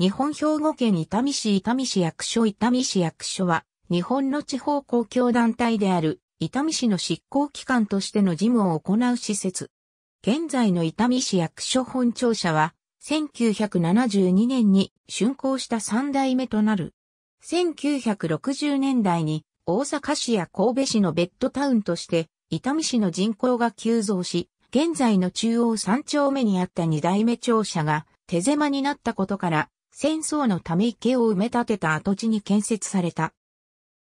日本兵庫県伊丹市伊丹市役所伊丹市役所は、日本の地方公共団体である伊丹市の執行機関としての事務を行う施設。現在の伊丹市役所本庁舎は、1972年に竣工した3代目となる。1960年代に大阪市や神戸市のベッドタウンとして、伊丹市の人口が急増し、現在の中央3丁目にあった2代目庁舎が手狭になったことから、戦争のため池を埋め立てた跡地に建設された。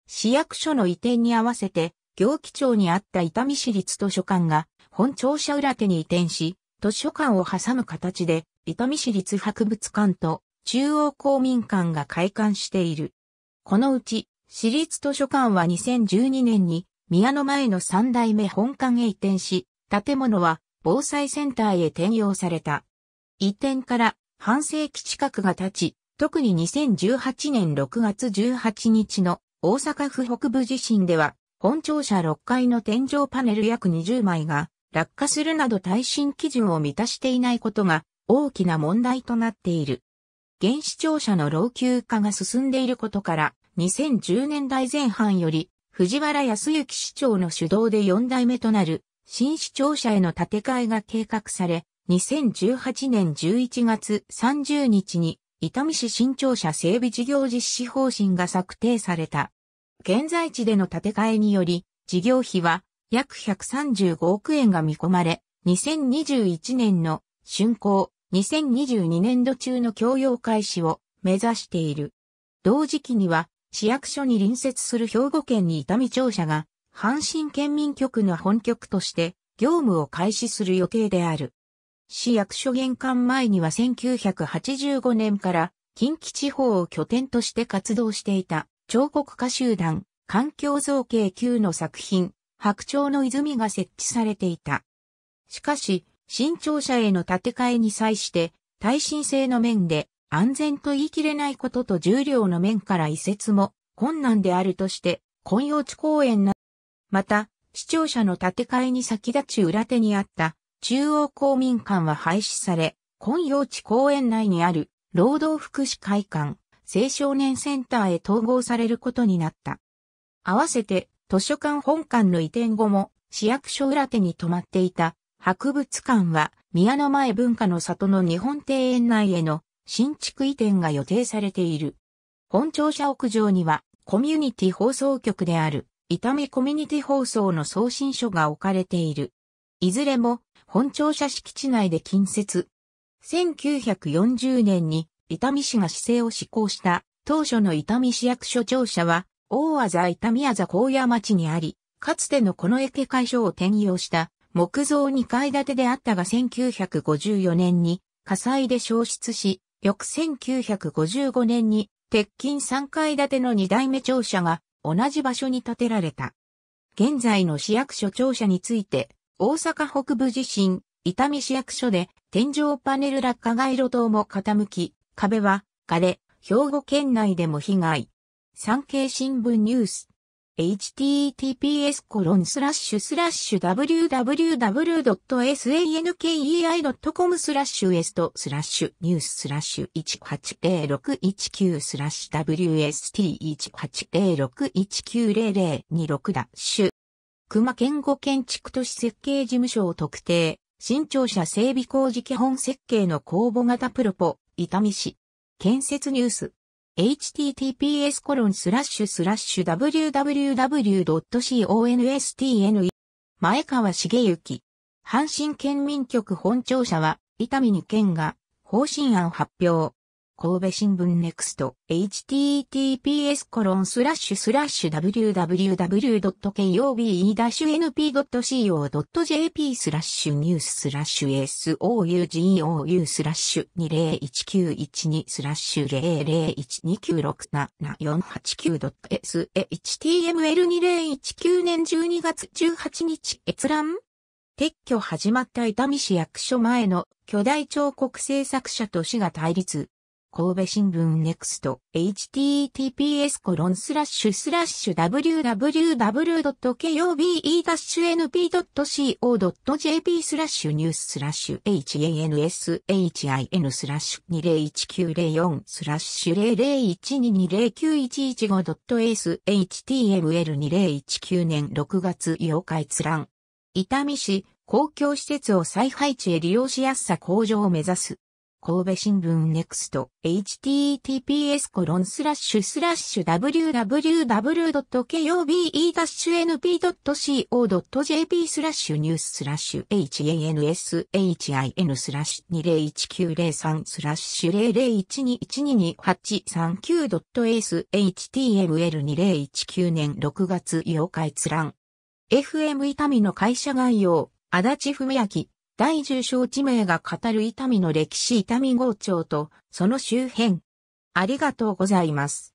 市役所の移転に合わせて、行基町にあった伊丹市立図書館が本庁舎裏手に移転し、図書館を挟む形で、伊丹市立博物館と中央公民館が開館している。このうち、市立図書館は2012年に宮の前の3代目本館へ移転し、建物は防災センターへ転用された。移転から半世紀近くが経ち、特に2018年6月18日の大阪府北部地震では、本庁舎6階の天井パネル約20枚が落下するなど耐震基準を満たしていないことが大きな問題となっている。現市庁舎の老朽化が進んでいることから、2010年代前半より、藤原康之市長の主導で4代目となる、新市庁舎への建て替えが計画され、2018年11月30日に、伊丹市新庁舎整備事業実施方針が策定された。現在地での建て替えにより、事業費は約135億円が見込まれ、2021年の竣工、2022年度中の供用開始を目指している。同時期には、市役所に隣接する兵庫県に伊丹庁舎が、阪神県民局の本局として、業務を開始する予定である。市役所玄関前には1985年から、近畿地方を拠点として活動していた、彫刻家集団、環境造形9の作品、白鳥の泉が設置されていた。しかし、新庁舎への建て替えに際して、耐震性の面で、安全と言い切れないことと重量の面から移設も困難であるとして、金葉地公園など、また、市庁舎の建て替えに先立ち裏手にあった中央公民館は廃止され、金葉地公園内にある労働福祉会館、青少年センターへ統合されることになった。合わせて、図書館本館の移転後も市役所裏手に止まっていた博物館は宮の前文化の里の日本庭園内への新築移転が予定されている。本庁舎屋上にはコミュニティ放送局である伊丹コミュニティ放送の送信所が置かれている。いずれも本庁舎敷地内で近接。1940年に伊丹市が市政を施行した当初の伊丹市役所庁舎は大字伊丹字高野町にあり、かつてのこの駅会所を転用した木造2階建てであったが1954年に火災で焼失し、翌1955年に鉄筋3階建ての2代目庁舎が同じ場所に建てられた。現在の市役所庁舎について大阪北部地震、伊丹市役所で天井パネル落下街路灯も傾き、壁は枯れ、兵庫県内でも被害。産経新聞ニュース。https://www.sankei.com/west/news/180619/wst1806190026-。熊健吾建築都市設計事務所を特定、新庁舎整備工事基本設計の公募型プロポ、伊丹市。建設ニュース。https://www.constne 前川茂之。阪神県民局本庁舎は、伊丹に県が方針案発表。神戸新聞ネクスト。https://www.koube-np.co.jp/news/sougou/news/0019127-0012919977489.s2010年12月18日閲覧。撤去始まった伊丹市役所前の巨大彫刻制作者と市が対立。神戸新聞ネクスト https://www.kobnp.co.jp/news/hin/01904/012090115.html2019 年6月8日閲覧。伊丹市、公共施設を再配置へ利用しやすさ向上を目指す。神戸新聞ネクスト https://www.kobnp.co.jp/news/hin/01903/012122839.html2019 年6月8日閲覧。FM 伊丹の会社概要、足立文明、第10章地名が語る伊丹の歴史伊丹郷町と、その周辺。ありがとうございます。